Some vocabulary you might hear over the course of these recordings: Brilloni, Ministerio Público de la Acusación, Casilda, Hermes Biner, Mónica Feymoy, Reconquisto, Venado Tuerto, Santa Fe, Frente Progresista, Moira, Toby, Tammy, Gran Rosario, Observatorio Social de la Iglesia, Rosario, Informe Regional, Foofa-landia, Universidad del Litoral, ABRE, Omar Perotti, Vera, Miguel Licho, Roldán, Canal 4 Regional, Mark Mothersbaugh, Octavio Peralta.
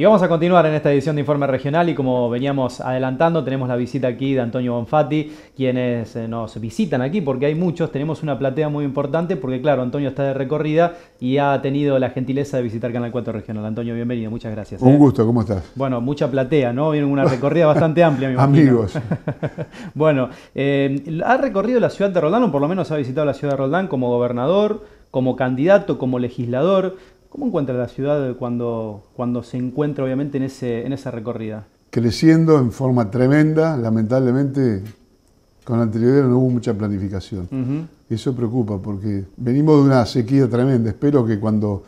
Y vamos a continuar en esta edición de Informe Regional y como veníamos adelantando tenemos la visita aquí de Antonio Bonfatti, quienes nos visitan aquí porque hay muchos, tenemos una platea muy importante porque claro, Antonio está de recorrida y ha tenido la gentileza de visitar Canal 4 Regional. Antonio, bienvenido, muchas gracias. Un gusto, ¿cómo estás? Bueno, mucha platea, ¿no? Viene una recorrida bastante amplia, me imagino. Amigos. Bueno, ha recorrido la ciudad de Roldán, o por lo menos ha visitado la ciudad de Roldán como gobernador, como candidato, como legislador. ¿Cómo encuentra la ciudad cuando se encuentra obviamente en esa recorrida? Creciendo en forma tremenda, lamentablemente con anterioridad no hubo mucha planificación. Eso preocupa porque venimos de una sequía tremenda. Espero que cuando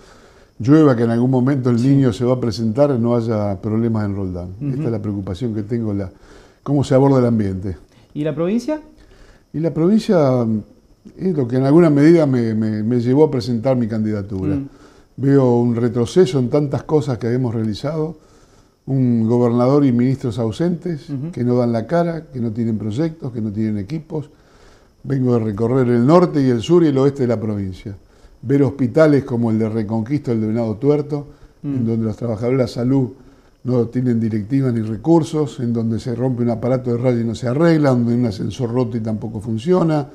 llueva, que en algún momento el niño se va a presentar, no haya problemas en Roldán. Esta es la preocupación que tengo, cómo se aborda el ambiente. ¿Y la provincia? Y la provincia es lo que en alguna medida me llevó a presentar mi candidatura. Veo un retroceso en tantas cosas que hemos realizado, un gobernador y ministros ausentes que no dan la cara, que no tienen proyectos, que no tienen equipos. Vengo de recorrer el norte y el sur y el oeste de la provincia. Ver hospitales como el de Reconquisto, el de Venado Tuerto, en donde los trabajadores de la salud no tienen directivas ni recursos, en donde se rompe un aparato de radio y no se arregla, donde hay un ascensor roto y tampoco funciona.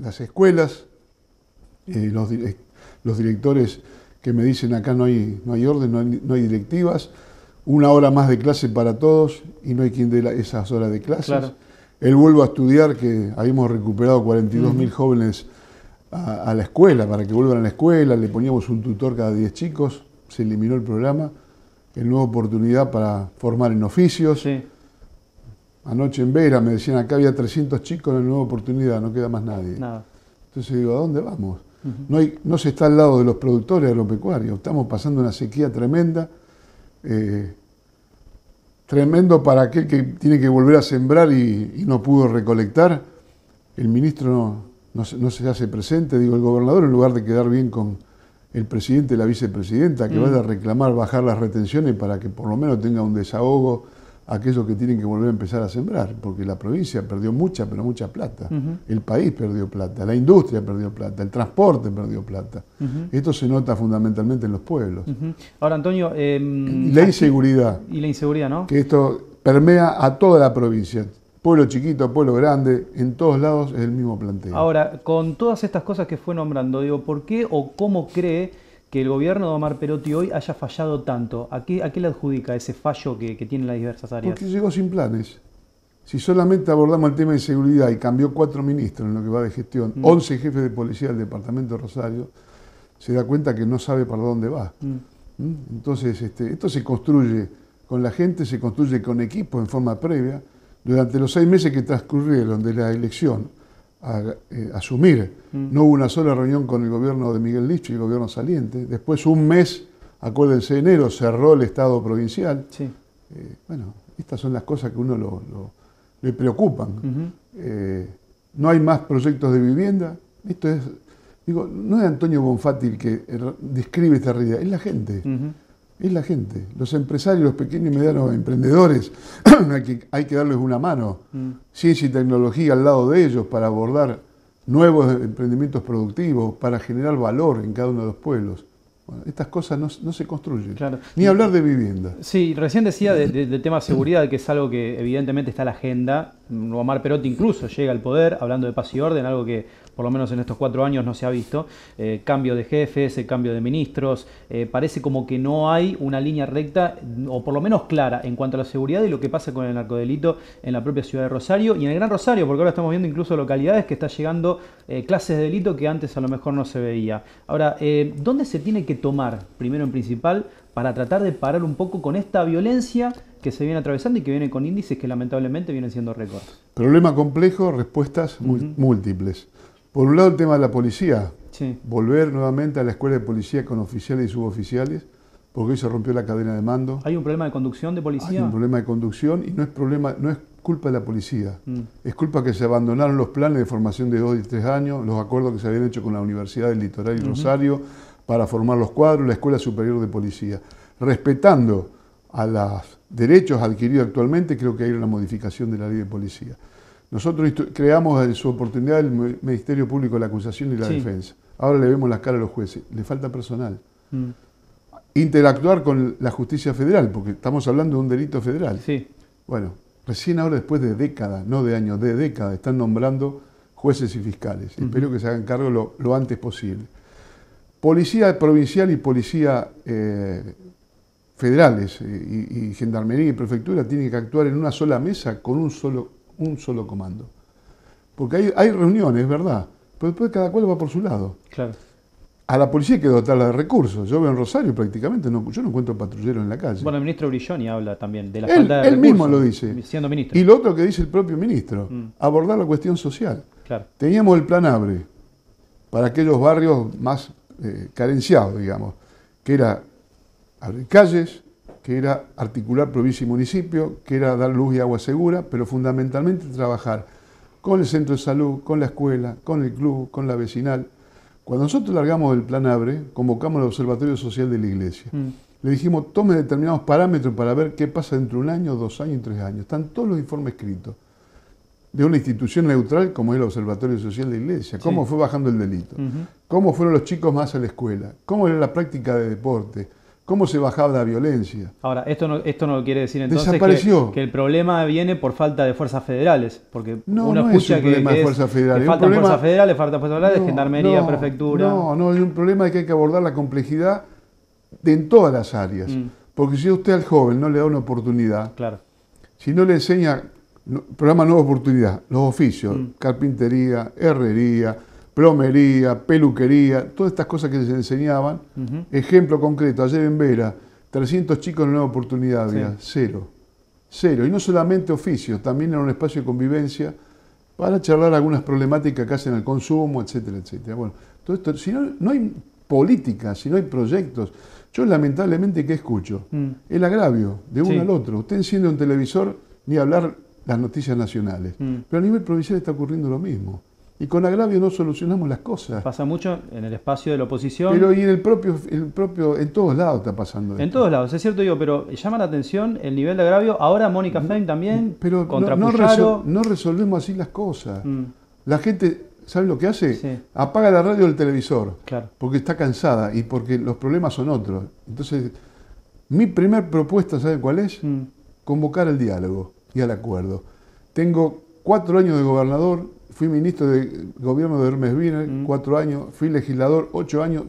Las escuelas, los directores que me dicen acá no hay orden, no hay directivas, una hora más de clase para todos y no hay quien dé esas horas de clases. Claro. Él vuelve a estudiar, que habíamos recuperado 42.000 jóvenes a la escuela, para que vuelvan a la escuela, le poníamos un tutor cada 10 chicos, se eliminó el programa, el nueva oportunidad para formar en oficios. Sí. Anoche en Vera me decían acá había 300 chicos en la nueva oportunidad, no queda más nadie. Nada. Entonces digo, ¿a dónde vamos? No se está al lado de los productores agropecuarios, estamos pasando una sequía tremenda, tremendo para aquel que tiene que volver a sembrar y no pudo recolectar. El ministro no se hace presente, digo, el gobernador en lugar de quedar bien con el presidente y la vicepresidenta, que vaya a reclamar bajar las retenciones para que por lo menos tenga un desahogo aquellos que tienen que volver a empezar a sembrar, porque la provincia perdió mucha, pero mucha plata. El país perdió plata, la industria perdió plata, el transporte perdió plata. Esto se nota fundamentalmente en los pueblos. Ahora, Antonio... la inseguridad. Y la inseguridad, ¿no? Que esto permea a toda la provincia. Pueblo chiquito, pueblo grande, en todos lados es el mismo planteo. Ahora, con todas estas cosas que fue nombrando, digo, ¿por qué o cómo cree que el gobierno de Omar Perotti hoy haya fallado tanto? ¿A qué le adjudica ese fallo que tienen las diversas áreas? Porque llegó sin planes. Si solamente abordamos el tema de seguridad y cambió 4 ministros en lo que va de gestión, 11 jefes de policía del departamento de Rosario, se da cuenta que no sabe para dónde va. Entonces, esto se construye con la gente, se construye con equipos en forma previa. Durante los 6 meses que transcurrieron de la elección a asumir, no hubo una sola reunión con el gobierno de Miguel Licho y el gobierno saliente. Después un mes, acuérdense, enero, cerró el Estado provincial. Sí. Bueno, estas son las cosas que a uno le preocupan. No hay más proyectos de vivienda. Esto es, digo, no es Antonio Bonfatti el que describe esta realidad, es la gente. Es la gente, los empresarios, los pequeños y medianos emprendedores, hay que darles una mano. Ciencia y tecnología al lado de ellos para abordar nuevos emprendimientos productivos, para generar valor en cada uno de los pueblos. Bueno, estas cosas no se construyen. Claro. Ni hablar de vivienda. Sí, recién decía del tema de seguridad, que es algo que evidentemente está en la agenda. Omar Perotti incluso llega al poder hablando de paz y orden, algo que por lo menos en estos 4 años no se ha visto. Cambio de jefes, cambio de ministros. Parece como que no hay una línea recta, o por lo menos clara, en cuanto a la seguridad y lo que pasa con el narcodelito en la propia ciudad de Rosario y en el Gran Rosario, porque ahora estamos viendo incluso localidades que están llegando clases de delito que antes a lo mejor no se veía. Ahora, ¿dónde se tiene que tomar, primero en principal, para tratar de parar un poco con esta violencia que se viene atravesando y que viene con índices que lamentablemente vienen siendo récord? Problema complejo, respuestas múltiples. Por un lado el tema de la policía, volver nuevamente a la escuela de policía con oficiales y suboficiales, porque hoy se rompió la cadena de mando. ¿Hay un problema de conducción de policía? Hay un problema de conducción y no es culpa de la policía, es culpa que se abandonaron los planes de formación de 2 y 3 años, los acuerdos que se habían hecho con la Universidad del Litoral y Rosario, para formar los cuadros, la Escuela Superior de Policía. Respetando a los derechos adquiridos actualmente, creo que hay una modificación de la ley de policía. Nosotros creamos en su oportunidad el Ministerio Público de la Acusación y la Defensa. Ahora le vemos las caras a los jueces. Le falta personal. interactuar con la justicia federal, porque estamos hablando de un delito federal. Sí. Bueno, recién ahora, después de décadas, no de años, de décadas, están nombrando jueces y fiscales. Uh-huh. Espero que se hagan cargo lo antes posible. Policía provincial y policía federales y gendarmería y prefectura tienen que actuar en una sola mesa con un solo comando. Porque hay reuniones, ¿verdad? Pero después cada cual va por su lado. Claro. A la policía hay que dotarla de recursos. Yo veo en Rosario prácticamente, yo no encuentro patrulleros en la calle. Bueno, el ministro Brilloni habla también de la falta de recursos. Él mismo lo dice. Siendo ministro. Y lo otro que dice el propio ministro, abordar la cuestión social. Claro. Teníamos el plan ABRE para aquellos barrios más carenciados, digamos, que era abrir calles, que era articular provincia y municipio, que era dar luz y agua segura, pero fundamentalmente trabajar con el centro de salud, con la escuela, con el club, con la vecinal. Cuando nosotros largamos el plan ABRE, convocamos al Observatorio Social de la Iglesia. Le dijimos, tome determinados parámetros para ver qué pasa dentro de un año, 2 años y 3 años. Están todos los informes escritos de una institución neutral como es el Observatorio Social de la Iglesia. Cómo fue bajando el delito, cómo fueron los chicos más a la escuela, cómo era la práctica de deporte, cómo se bajaba la violencia. Ahora, esto no quiere decir entonces que el problema viene por falta de fuerzas federales. Porque no, uno no escucha es un problema que de fuerzas federales. Faltan fuerzas federales, no, gendarmería, prefectura. No, hay un problema de que hay que abordar la complejidad en todas las áreas. Porque si usted al joven no le da una oportunidad, claro. Si no le enseña, programa Nueva Oportunidad, los oficios, carpintería, herrería, plomería, peluquería, todas estas cosas que se enseñaban. Ejemplo concreto, ayer en Vera, 300 chicos en Nueva Oportunidad, había, cero. Y no solamente oficios, también era un espacio de convivencia para charlar algunas problemáticas que hacen al consumo, etcétera, etcétera. Bueno, todo esto, si no hay política, si no hay proyectos, yo lamentablemente, ¿qué escucho? El agravio de uno al otro. Usted enciende un televisor, ni hablar las noticias nacionales. Pero a nivel provincial está ocurriendo lo mismo. Y con agravio no solucionamos las cosas. Pasa mucho en el espacio de la oposición. Pero y en el propio en todos lados está pasando esto. En todos lados, es cierto, digo, pero llama la atención el nivel de agravio. Ahora Mónica Feymoy también, pero contra Pujaro. No resolvemos así las cosas. La gente, ¿sabe lo que hace? Apaga la radio o el televisor. Claro. Porque está cansada y porque los problemas son otros. Entonces, mi primer propuesta, ¿sabe cuál es? Convocar al diálogo y al acuerdo. Tengo 4 años de gobernador. Fui ministro de gobierno de Hermes Biner, 4 años. Fui legislador, 8 años.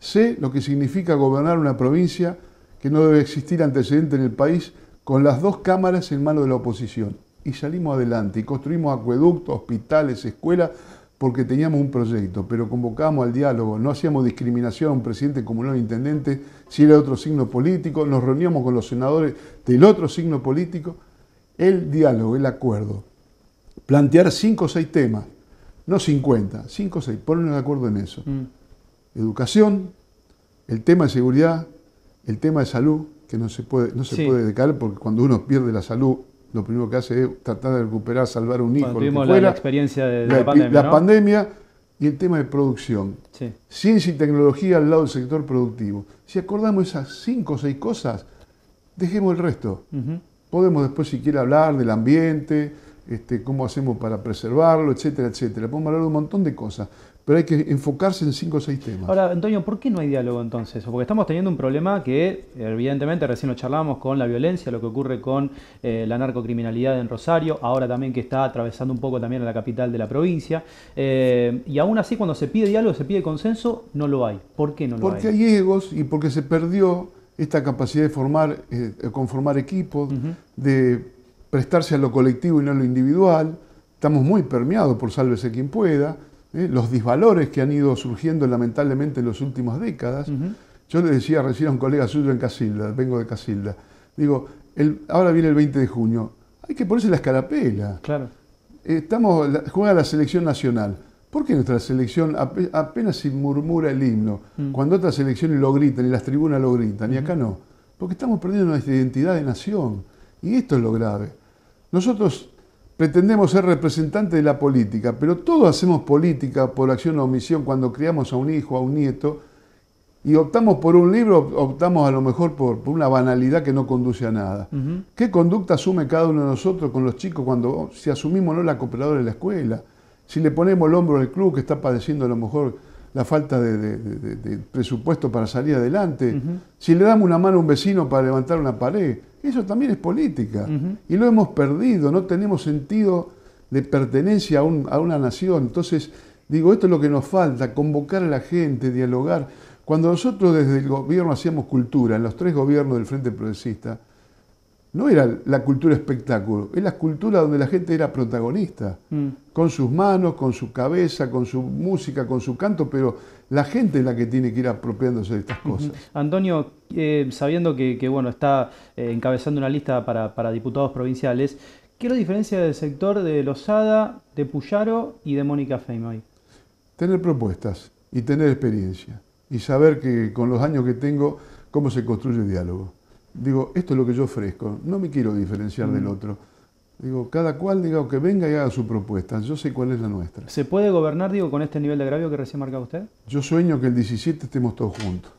Sé lo que significa gobernar una provincia, que no debe existir antecedente en el país, con las 2 cámaras en mano de la oposición. Y salimos adelante y construimos acueductos, hospitales, escuelas, porque teníamos un proyecto, pero convocábamos al diálogo, no hacíamos discriminación a un presidente comunal intendente, si era de otro signo político, nos reuníamos con los senadores del otro signo político. El diálogo, el acuerdo. Plantear 5 o 6 temas, no 50, 5 o 6, ponernos de acuerdo en eso. Educación, el tema de seguridad, el tema de salud, que no se puede decaer, porque cuando uno pierde la salud, lo primero que hace es tratar de recuperar, salvar a un hijo. Tuvimos la experiencia de la pandemia, ¿no? La pandemia y el tema de producción. Ciencia y tecnología al lado del sector productivo. Si acordamos esas 5 o 6 cosas, dejemos el resto. Podemos después, si quiere, hablar del ambiente, cómo hacemos para preservarlo, etcétera, etcétera. Podemos hablar de un montón de cosas, pero hay que enfocarse en 5 o 6 temas. Ahora, Antonio, ¿por qué no hay diálogo entonces? Porque estamos teniendo un problema que, evidentemente, recién lo charlábamos con la violencia, lo que ocurre con la narcocriminalidad en Rosario, ahora también que está atravesando un poco también a la capital de la provincia, y aún así cuando se pide diálogo, se pide consenso, no lo hay. ¿Por qué no lo hay? Porque hay egos y porque se perdió esta capacidad de conformar equipos, de prestarse a lo colectivo y no a lo individual. Estamos muy permeados por sálvese quien pueda, los desvalores que han ido surgiendo lamentablemente en las últimas décadas. Yo le decía recién a un colega suyo en Casilda, vengo de Casilda, digo, ahora viene el 20 de junio, hay que ponerse la escarapela. Claro. Juega la selección nacional. ¿Por qué nuestra selección apenas se murmura el himno? Cuando otras selecciones lo gritan y las tribunas lo gritan, y acá no. Porque estamos perdiendo nuestra identidad de nación. Y esto es lo grave. Nosotros pretendemos ser representantes de la política, pero todos hacemos política por acción o omisión cuando criamos a un hijo, a un nieto, y optamos por un libro, optamos a lo mejor por una banalidad que no conduce a nada. ¿Qué conducta asume cada uno de nosotros con los chicos cuando, si asumimos o no la cooperadora de la escuela? Si le ponemos el hombro al club que está padeciendo a lo mejor la falta de presupuesto para salir adelante, si le damos una mano a un vecino para levantar una pared, eso también es política. Y lo hemos perdido, no tenemos sentido de pertenencia a una nación. Entonces, digo, esto es lo que nos falta, convocar a la gente, dialogar. Cuando nosotros desde el gobierno hacíamos cultura, en los tres gobiernos del Frente Progresista, no era la cultura espectáculo, es la cultura donde la gente era protagonista, con sus manos, con su cabeza, con su música, con su canto, pero la gente es la que tiene que ir apropiándose de estas cosas. Antonio, sabiendo que bueno, está encabezando una lista para diputados provinciales, ¿qué es la diferencia del sector de Lozada, de Puyaro y de Mónica Feymoy? Tener propuestas y tener experiencia y saber que con los años que tengo, cómo se construye el diálogo. Digo, esto es lo que yo ofrezco, no me quiero diferenciar del otro. Digo, cada cual diga que venga y haga su propuesta, yo sé cuál es la nuestra. ¿Se puede gobernar, digo, con este nivel de agravio que recién marcaba usted? Yo sueño que el 17 estemos todos juntos.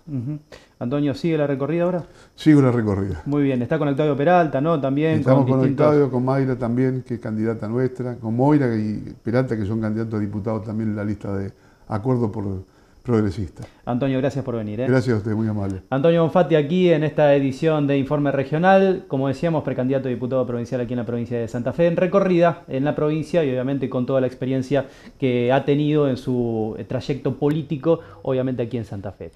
Antonio, ¿sigue la recorrida ahora? Sigo la recorrida. Muy bien, está con Octavio Peralta, ¿no? También estamos con Octavio, con Mayra también, que es candidata nuestra, con Moira y Peralta, que son candidatos a diputados también en la lista de acuerdo por... progresista. Antonio, gracias por venir. Gracias a usted, muy amable. Antonio Bonfatti aquí en esta edición de Informe Regional, como decíamos, precandidato a diputado provincial aquí en la provincia de Santa Fe, en recorrida en la provincia y obviamente con toda la experiencia que ha tenido en su trayecto político, obviamente aquí en Santa Fe.